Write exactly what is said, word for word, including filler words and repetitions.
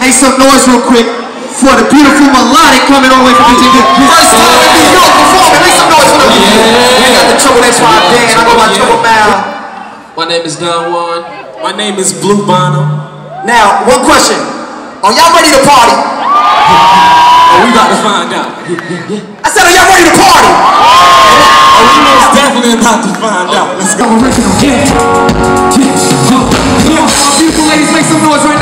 Make some noise real quick for the beautiful melodic coming all the way from Virginia. First time in New York performing. Make some noise for the music. We got the Trouble X Y Gang, and I go by Trouble Mal. My name is Don Juan. My name is Blue Bynum. Now, one question. Are y'all ready to party? Oh, we about to find out. I said, are y'all ready to party? Oh, we most definitely about to find out. Let's go. Original. Yeah. Yeah. Come on, beautiful ladies, make some noise right now.